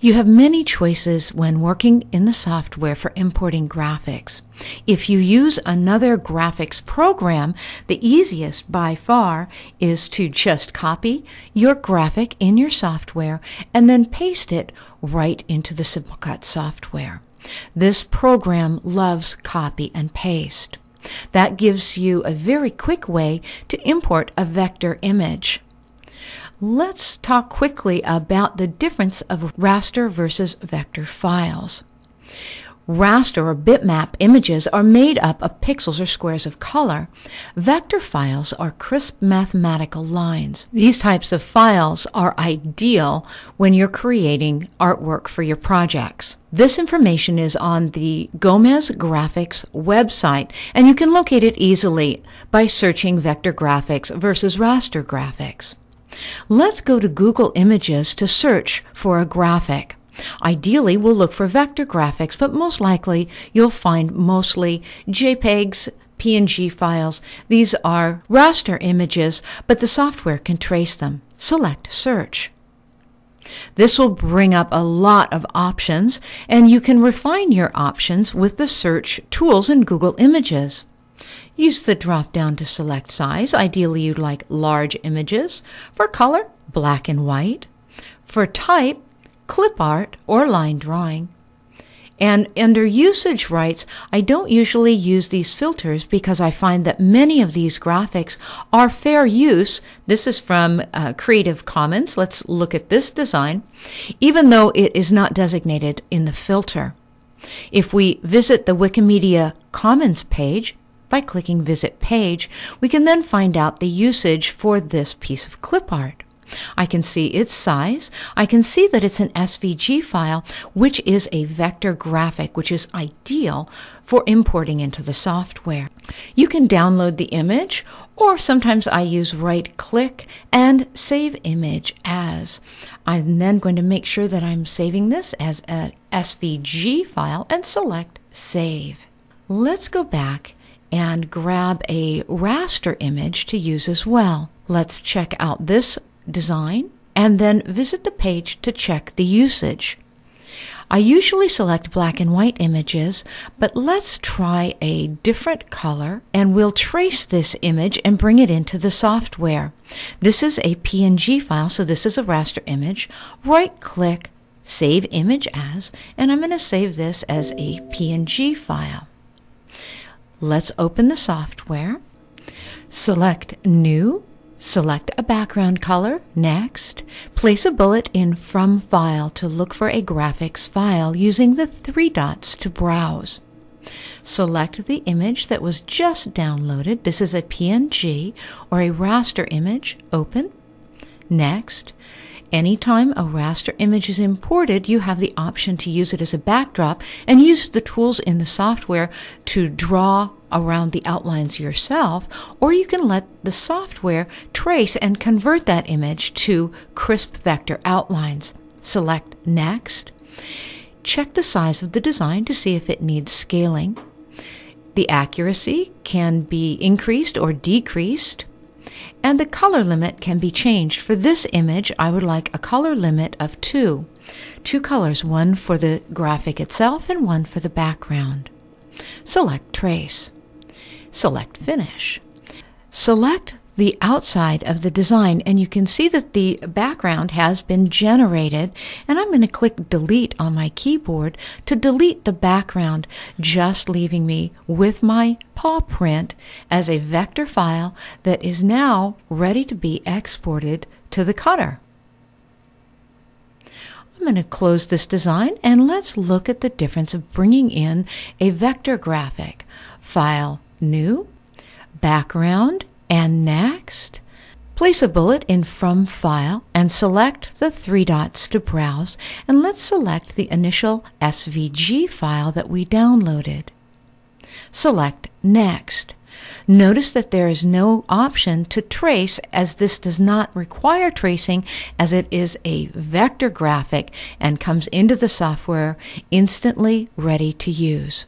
You have many choices when working in the software for importing graphics. If you use another graphics program, the easiest by far is to just copy your graphic in your software and then paste it right into the SimpleCut software. This program loves copy and paste. That gives you a very quick way to import a vector image. Let's talk quickly about the difference of raster versus vector files. Raster or bitmap images are made up of pixels or squares of color. Vector files are crisp mathematical lines. These types of files are ideal when you're creating artwork for your projects. This information is on the Gomez Graphics website, and you can locate it easily by searching vector graphics versus raster graphics. Let's go to Google Images to search for a graphic. Ideally, we'll look for vector graphics, but most likely you'll find mostly JPEGs, PNG files. These are raster images, but the software can trace them. Select Search. This will bring up a lot of options, and you can refine your options with the search tools in Google Images. Use the drop-down to select size. Ideally, you'd like large images. For color, black and white. For type, clip art or line drawing. And under usage rights, I don't usually use these filters because I find that many of these graphics are fair use. This is from Creative Commons. Let's look at this design, even though it is not designated in the filter. If we visit the Wikimedia Commons page, by clicking Visit Page, we can then find out the usage for this piece of clip art. I can see its size. I can see that it's an SVG file, which is a vector graphic, which is ideal for importing into the software. You can download the image, or sometimes I use right-click and Save Image As. I'm then going to make sure that I'm saving this as a SVG file and select Save. Let's go back and grab a raster image to use as well. Let's check out this design and then visit the page to check the usage. I usually select black and white images, but let's try a different color and we'll trace this image and bring it into the software. This is a PNG file, so this is a raster image. Right click, Save Image As, and I'm going to save this as a PNG file. Let's open the software, select New, select a background color, Next, place a bullet in From File to look for a graphics file using the three dots to browse. Select the image that was just downloaded. This is a PNG or a raster image. Open, Next. Anytime a raster image is imported, you have the option to use it as a backdrop and use the tools in the software to draw around the outlines yourself, or you can let the software trace and convert that image to crisp vector outlines. Select Next. Check the size of the design to see if it needs scaling. The accuracy can be increased or decreased. And the color limit can be changed. For this image, I would like a color limit of two. Two colors, one for the graphic itself and one for the background. Select Trace. Select Finish. Select the outside of the design, and you can see that the background has been generated, and I'm going to click Delete on my keyboard to delete the background, just leaving me with my paw print as a vector file that is now ready to be exported to the cutter. I'm going to close this design, and let's look at the difference of bringing in a vector graphic. File, New, Background, and Next. Place a bullet in From File and select the three dots to browse, and let's select the initial SVG file that we downloaded. Select Next. Notice that there is no option to trace, as this does not require tracing, as it is a vector graphic and comes into the software instantly ready to use.